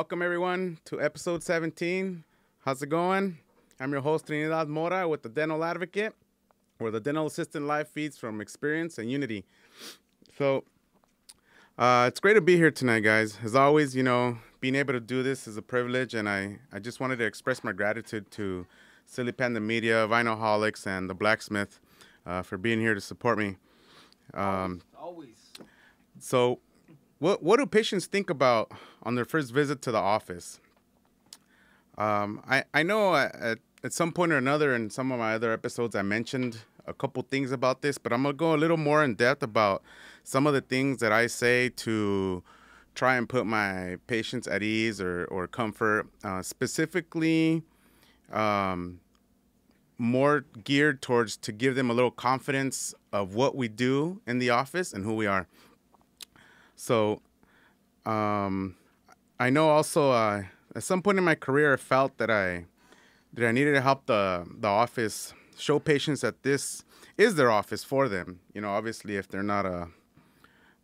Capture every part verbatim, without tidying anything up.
Welcome, everyone, to episode seventeen. How's it going? I'm your host, Trinidad Mora, with the Dental Advocate, where the Dental Assistant Live feeds from experience and unity. So uh, it's great to be here tonight, guys. As always, you know, being able to do this is a privilege, and I, I just wanted to express my gratitude to Silly Panda Media, Vinoholics, and The Blacksmith uh, for being here to support me. Um, always. So What, what do patients think about on their first visit to the office? Um, I, I know at, at some point or another in some of my other episodes I mentioned a couple things about this, but I'm going to go a little more in depth about some of the things that I say to try and put my patients at ease or, or comfort, uh, specifically um, more geared towards to give them a little confidence of what we do in the office and who we are. So um, I know also uh, at some point in my career I felt that I that I needed to help the, the office show patients that this is their office for them. You know, obviously if they're not a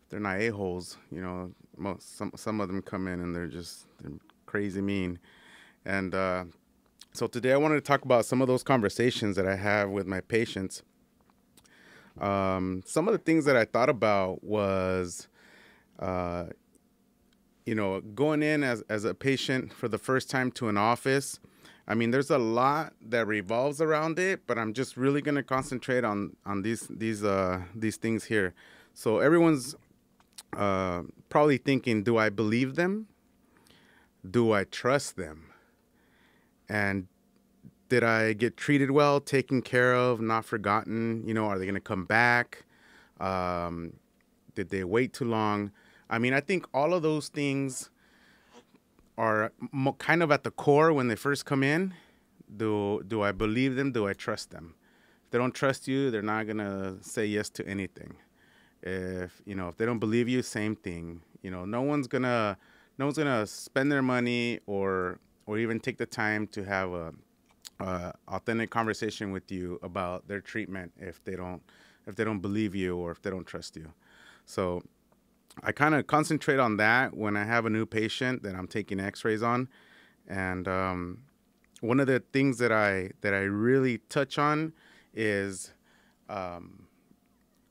if they're not a-holes, you know, most some some of them come in and they're just they're crazy mean. And uh, so today I wanted to talk about some of those conversations that I have with my patients. Um, some of the things that I thought about was Uh, you know, going in as, as a patient for the first time to an office. I mean, there's a lot that revolves around it, but I'm just really going to concentrate on, on these, these, uh, these things here. So everyone's uh, probably thinking, do I believe them? Do I trust them? And did I get treated well, taken care of, not forgotten? You know, are they going to come back? Um, did they wait too long? I mean, I think all of those things are mo kind of at the core when they first come in. Do, do I believe them? Do I trust them? If they don't trust you, they're not going to say yes to anything. If, you know, if they don't believe you, same thing. You know, no one's going to no one's going to spend their money or or even take the time to have a, a authentic conversation with you about their treatment if they don't if they don't believe you or if they don't trust you. So I kind of concentrate on that when I have a new patient that I'm taking x-rays on. And um, one of the things that I that I really touch on is um,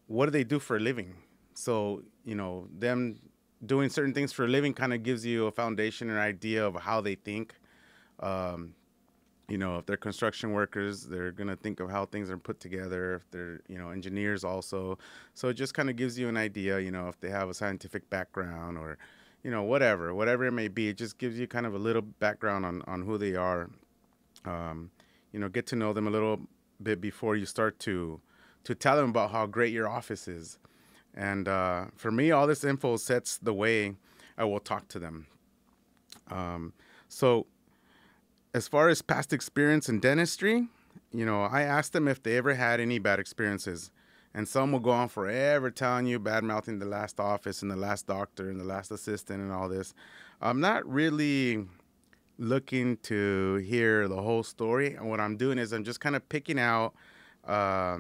what do they do for a living? So, you know, them doing certain things for a living kind of gives you a foundation or idea of how they think. Um, you know, if they're construction workers, they're going to think of how things are put together. If they're, you know, engineers also. So it just kind of gives you an idea, you know, if they have a scientific background or, you know, whatever, whatever it may be. It just gives you kind of a little background on, on who they are. Um, you know, get to know them a little bit before you start to, to tell them about how great your office is. And uh, for me, all this info sets the way I will talk to them. Um, so... As far as past experience in dentistry, you know, I asked them if they ever had any bad experiences. And some will go on forever telling you, bad-mouthing the last office and the last doctor and the last assistant and all this. I'm not really looking to hear the whole story. And what I'm doing is I'm just kind of picking out uh,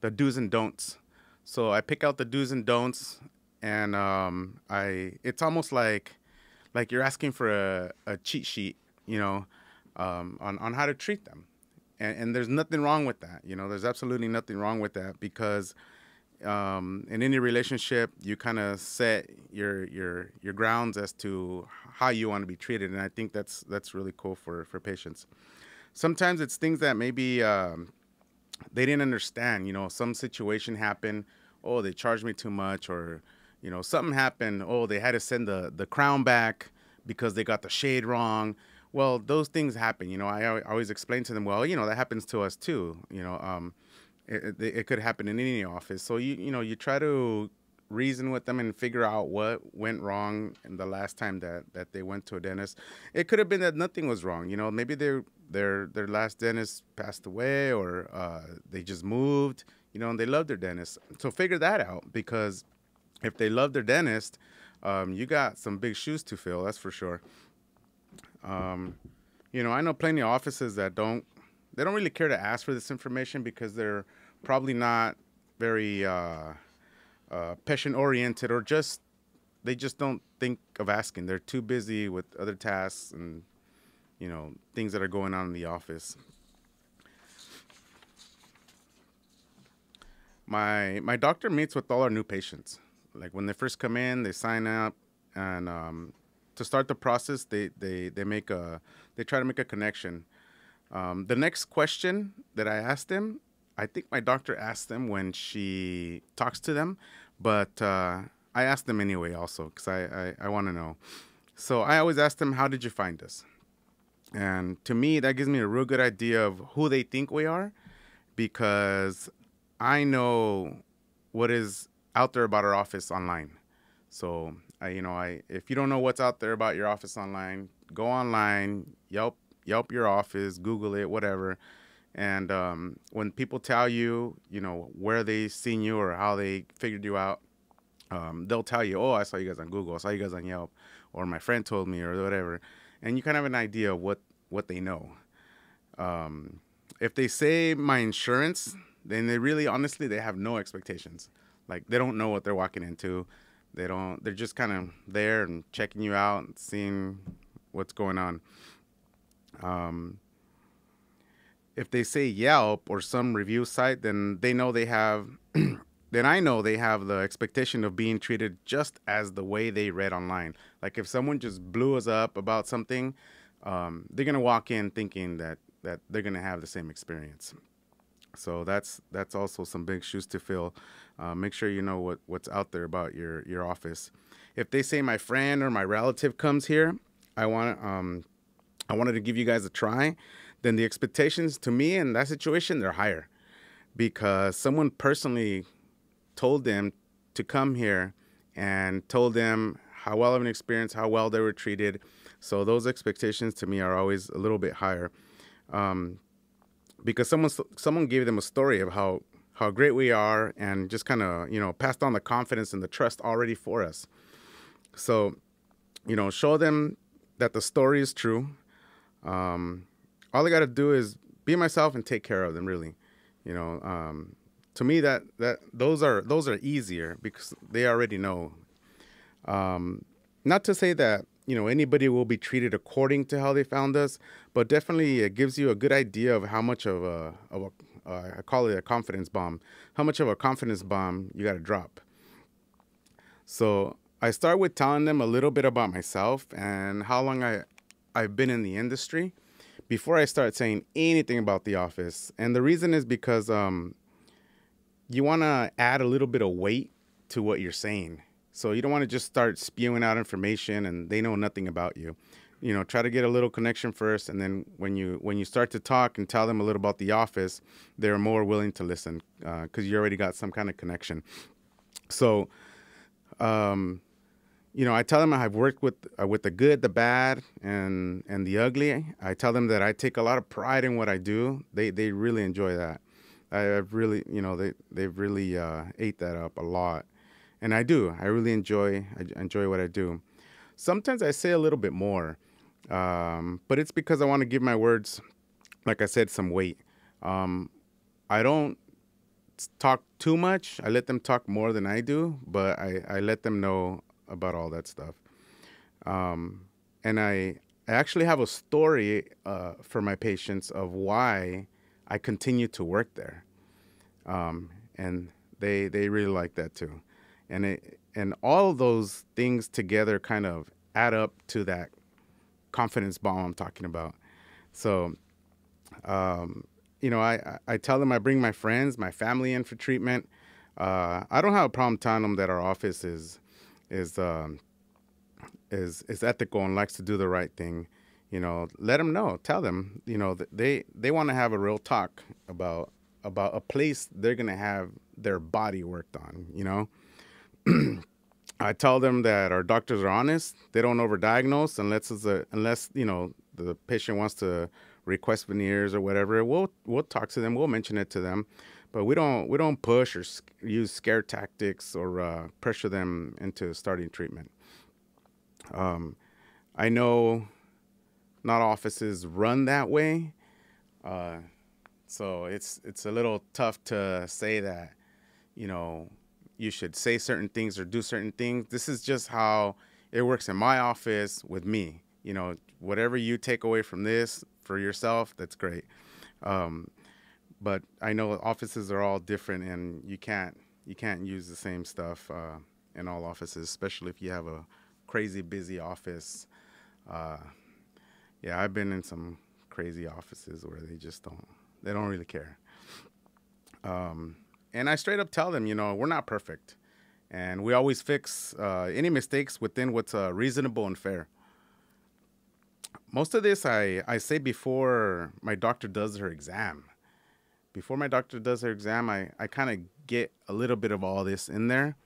the do's and don'ts. So I pick out the do's and don'ts, and um, I it's almost like, like you're asking for a, a cheat sheet, you know, um, on, on how to treat them. And, and there's nothing wrong with that. You know, there's absolutely nothing wrong with that because um, in any relationship, you kind of set your, your, your grounds as to how you want to be treated. And I think that's, that's really cool for, for patients. Sometimes it's things that maybe um, they didn't understand, you know, some situation happened, oh, they charged me too much, or, you know, something happened, oh, they had to send the, the crown back because they got the shade wrong. Well, those things happen, you know. I always explain to them, well, you know, that happens to us too. You know, um, it, it, it could happen in any office. So, you you know, you try to reason with them and figure out what went wrong in the last time that, that they went to a dentist. It could have been that nothing was wrong. You know, maybe their their their last dentist passed away or uh, they just moved, you know, and they love their dentist. So figure that out, because if they love their dentist, um, you got some big shoes to fill, that's for sure. Um, you know, I know plenty of offices that don't, they don't really care to ask for this information because they're probably not very uh, uh, patient-oriented or just they just don't think of asking. They're too busy with other tasks and, you know, things that are going on in the office. My my doctor meets with all our new patients. Like when they first come in, they sign up, and um, to start the process, they they they make a they try to make a connection. Um, the next question that I asked them, I think my doctor asked them when she talks to them, but uh, I asked them anyway also because I I, I want to know. So I always ask them, "How did you find us?" And to me, that gives me a real good idea of who they think we are, because I know what is out there about our office online. So I, you know, I if you don't know what's out there about your office online, go online, Yelp, Yelp your office, Google it, whatever. And um, when people tell you, you know, where they seen you or how they figured you out, um, they'll tell you, "Oh, I saw you guys on Google, I saw you guys on Yelp, or my friend told me," or whatever. And you kind of have an idea of what what they know. Um, if they say my insurance, then they really, honestly, they have no expectations. Like, they don't know what they're walking into. They don't, they're just kind of there and checking you out and seeing what's going on. Um, if they say Yelp or some review site, then they know they have, then I know they have the expectation of being treated just as the way they read online. Like, if someone just blew us up about something, um, they're going to walk in thinking that, that they're going to have the same experience. So that's that's also some big shoes to fill. Uh, make sure you know what, what's out there about your, your office. If they say my friend or my relative comes here, I want um, I wanted to give you guys a try, then the expectations to me in that situation, they're higher, because someone personally told them to come here and told them how well of an experience, how well they were treated. So those expectations to me are always a little bit higher. Um, Because someone someone gave them a story of how how great we are, and just kind of, you know, passed on the confidence and the trust already for us. So, you know, show them that the story is true. Um, all I got to do is be myself and take care of them. Really, you know, um, to me that that those are those are easier because they already know. Um, not to say that, you know, anybody will be treated according to how they found us, but definitely it gives you a good idea of how much of a, of a uh, I call it a confidence bomb, how much of a confidence bomb you got to drop. So I start with telling them a little bit about myself and how long I, I've been in the industry before I start saying anything about the office. And the reason is because um, you want to add a little bit of weight to what you're saying. So you don't want to just start spewing out information and they know nothing about you. You know, try to get a little connection first, and then when you when you start to talk and tell them a little about the office, they're more willing to listen because uh, you already got some kind of connection. So, um, you know, I tell them I've worked with uh, with the good, the bad, and and the ugly. I tell them that I take a lot of pride in what I do. They they really enjoy that. I've really, you know, they they've really uh, ate that up a lot. And I do. I really enjoy I enjoy what I do. Sometimes I say a little bit more, um, but it's because I want to give my words, like I said, some weight. Um, I don't talk too much. I let them talk more than I do, but I, I let them know about all that stuff. Um, and I, I actually have a story uh, for my patients of why I continue to work there. Um, and they, they really like that too. And it, and all of those things together kind of add up to that confidence bomb I'm talking about. So, um, you know, I, I tell them I bring my friends, my family in for treatment. Uh, I don't have a problem telling them that our office is is um, is is ethical and likes to do the right thing. You know, let them know. Tell them, you know, that they they want to have a real talk about about a place they're gonna have their body worked on. You know. I tell them that our doctors are honest. They don't overdiagnose unless it's a, unless you know the patient wants to request veneers or whatever. We'll we'll talk to them. We'll mention it to them, but we don't we don't push or sc use scare tactics or uh, pressure them into starting treatment. Um, I know not offices run that way, uh, so it's it's a little tough to say that, you know, you should say certain things or do certain things. This is just how it works in my office with me. You know, whatever you take away from this for yourself, that's great. Um, but I know offices are all different, and you can't you can't use the same stuff uh, in all offices, especially if you have a crazy busy office. Uh, yeah, I've been in some crazy offices where they just don't they don't really care. Um, and I straight up tell them, you know, we're not perfect, and we always fix uh, any mistakes within what's uh, reasonable and fair. Most of this I, I say before my doctor does her exam. Before my doctor does her exam, I, I kind of get a little bit of all this in there.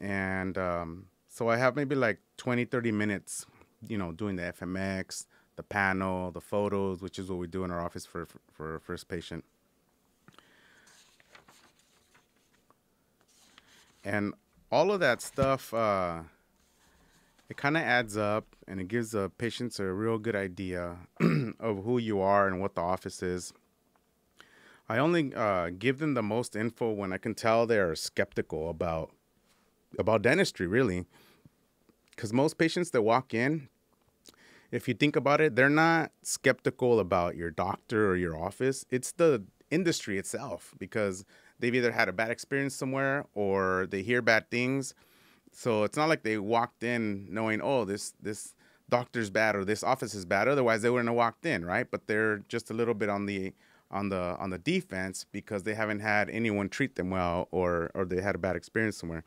And um, so I have maybe like twenty, thirty minutes, you know, doing the F M X, the panel, the photos, which is what we do in our office for, for, for our first patient. And all of that stuff, uh, it kind of adds up, and it gives the patients a real good idea of who you are and what the office is. I only uh, give them the most info when I can tell they're skeptical about about dentistry, really. Because most patients that walk in, if you think about it, they're not skeptical about your doctor or your office. It's the industry itself, because they've either had a bad experience somewhere or they hear bad things. So it's not like they walked in knowing, oh, this this doctor's bad or this office is bad. Otherwise, they wouldn't have walked in, right? But they're just a little bit on the on the on the defense because they haven't had anyone treat them well, or or they had a bad experience somewhere.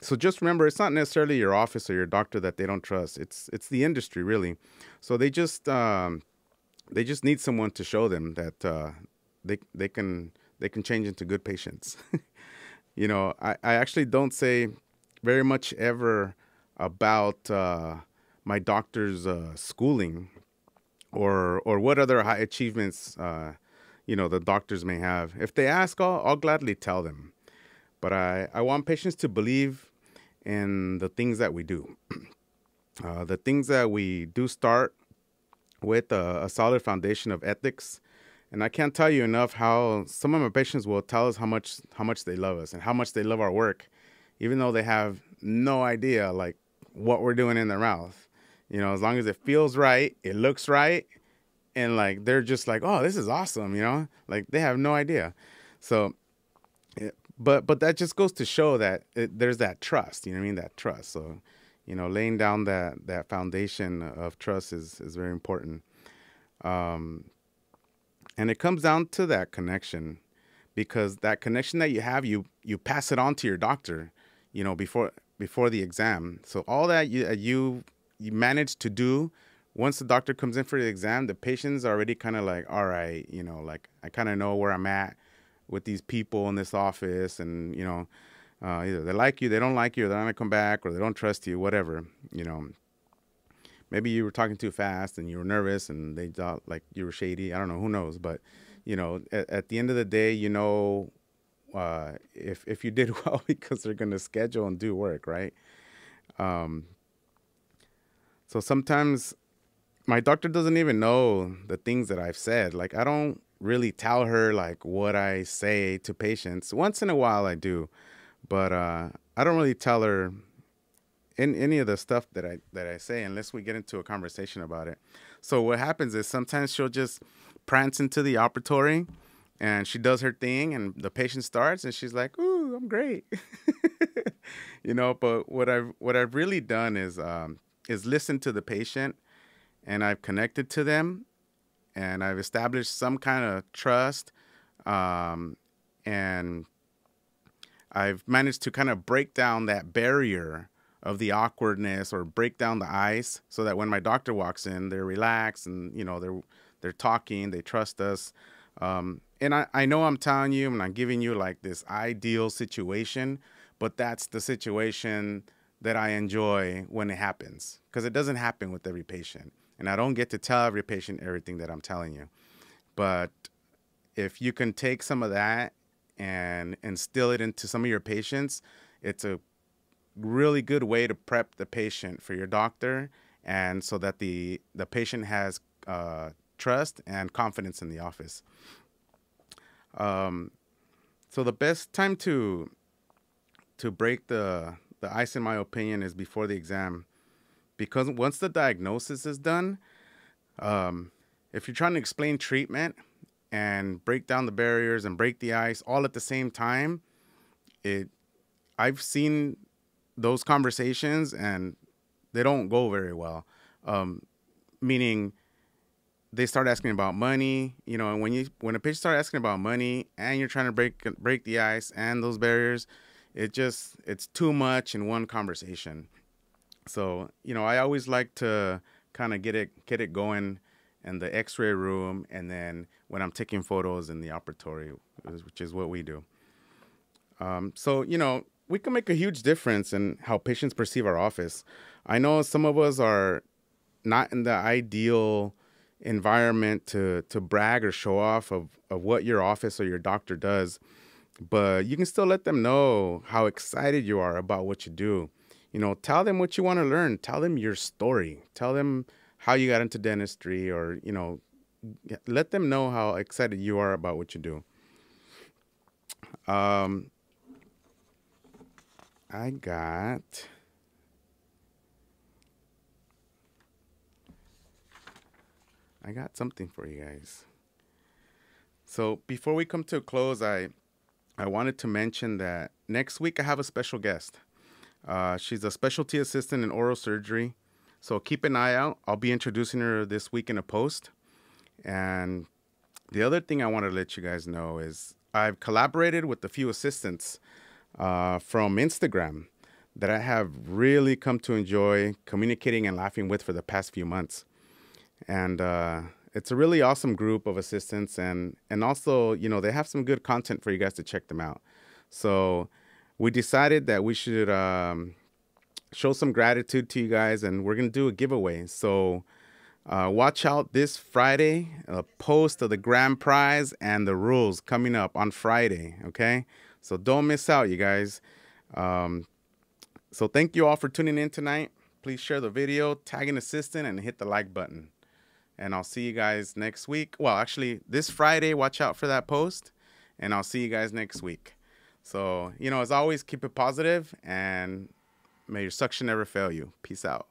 So just remember, it's not necessarily your office or your doctor that they don't trust. It's it's the industry, really. So they just um, they just need someone to show them that uh, they they can they can change into good patients. You know, I, I actually don't say very much ever about uh, my doctor's uh, schooling, or or what other high achievements uh, you know the doctors may have. If they ask, I'll, I'll gladly tell them. But I, I want patients to believe in the things that we do. Uh, the things that we do start with a, a solid foundation of ethics. And I can't tell you enough how some of my patients will tell us how much how much they love us and how much they love our work, even though they have no idea like what we're doing in their mouth. You know, as long as it feels right, it looks right, and like they're just like, oh, this is awesome, you know, like they have no idea. So, but but that just goes to show that it, there's that trust, you know what I mean, that trust. So, you know, laying down that that foundation of trust is, is very important. Um, and it comes down to that connection, because that connection that you have, you you pass it on to your doctor, you know, before before the exam. So all that you you, you manage to do, once the doctor comes in for the exam, the patient's already kind of like, all right, you know, like I kind of know where I'm at with these people in this office, and you know, uh, either they like you, they don't like you, or they're not gonna come back, or they don't trust you, whatever. You know, maybe you were talking too fast and you were nervous, and they thought like you were shady. I don't know, who knows, but you know, at, at the end of the day, you know. Uh, if if you did well, because they're going to schedule and do work, right? Um, so sometimes my doctor doesn't even know the things that I've said. Like, I don't really tell her, like, what I say to patients. Once in a while I do, but uh, I don't really tell her in, any of the stuff that I, that I say unless we get into a conversation about it. So what happens is sometimes she'll just prance into the operatory, and she does her thing, and the patient starts, and she's like, ooh, I'm great. You know, but what I've, what I've really done is, um, is listen to the patient, and I've connected to them, and I've established some kind of trust, um, and I've managed to kind of break down that barrier of the awkwardness, or break down the ice, so that when my doctor walks in, they're relaxed, and, you know, they're, they're talking, they trust us. Um, and I, I know I'm telling you, and I'm giving you like this ideal situation, but that's the situation that I enjoy when it happens, because it doesn't happen with every patient. And I don't get to tell every patient everything that I'm telling you. But if you can take some of that and instill it into some of your patients, it's a really good way to prep the patient for your doctor, and so that the, the patient has uh, trust and confidence in the office. Um, so the best time to to break the the ice, in my opinion, is before the exam, because once the diagnosis is done, um, if you're trying to explain treatment and break down the barriers and break the ice all at the same time, it I've seen those conversations and they don't go very well. Um, meaning they start asking about money, you know, and when you when a patient starts asking about money and you're trying to break break the ice and those barriers, it just it's too much in one conversation. So, you know, I always like to kind of get it get it going in the x-ray room, and then when I'm taking photos in the operatory, which is what we do. Um, so, you know, we can make a huge difference in how patients perceive our office. I know some of us are not in the ideal environment to to brag or show off of, of what your office or your doctor does, but you can still let them know how excited you are about what you do. You know, tell them what you want to learn. Tell them your story. Tell them how you got into dentistry, or, you know, let them know how excited you are about what you do. Um, I got, I got something for you guys. So before we come to a close, I, I wanted to mention that next week I have a special guest. Uh, she's a specialty assistant in oral surgery. So keep an eye out. I'll be introducing her this week in a post. And the other thing I want to let you guys know is I've collaborated with a few assistants uh, from Instagram that I have really come to enjoy communicating and laughing with for the past few months. And uh, it's a really awesome group of assistants. And, and also, you know, they have some good content for you guys to check them out. So we decided that we should... Um, show some gratitude to you guys, and we're gonna do a giveaway. So uh, watch out this Friday, a post of the grand prize and the rules coming up on Friday, okay? So don't miss out, you guys. Um, so thank you all for tuning in tonight. Please share the video, tag an assistant, and hit the like button. And I'll see you guys next week. Well, actually, this Friday, watch out for that post, and I'll see you guys next week. So, you know, as always, keep it positive, and may your suction never fail you. Peace out.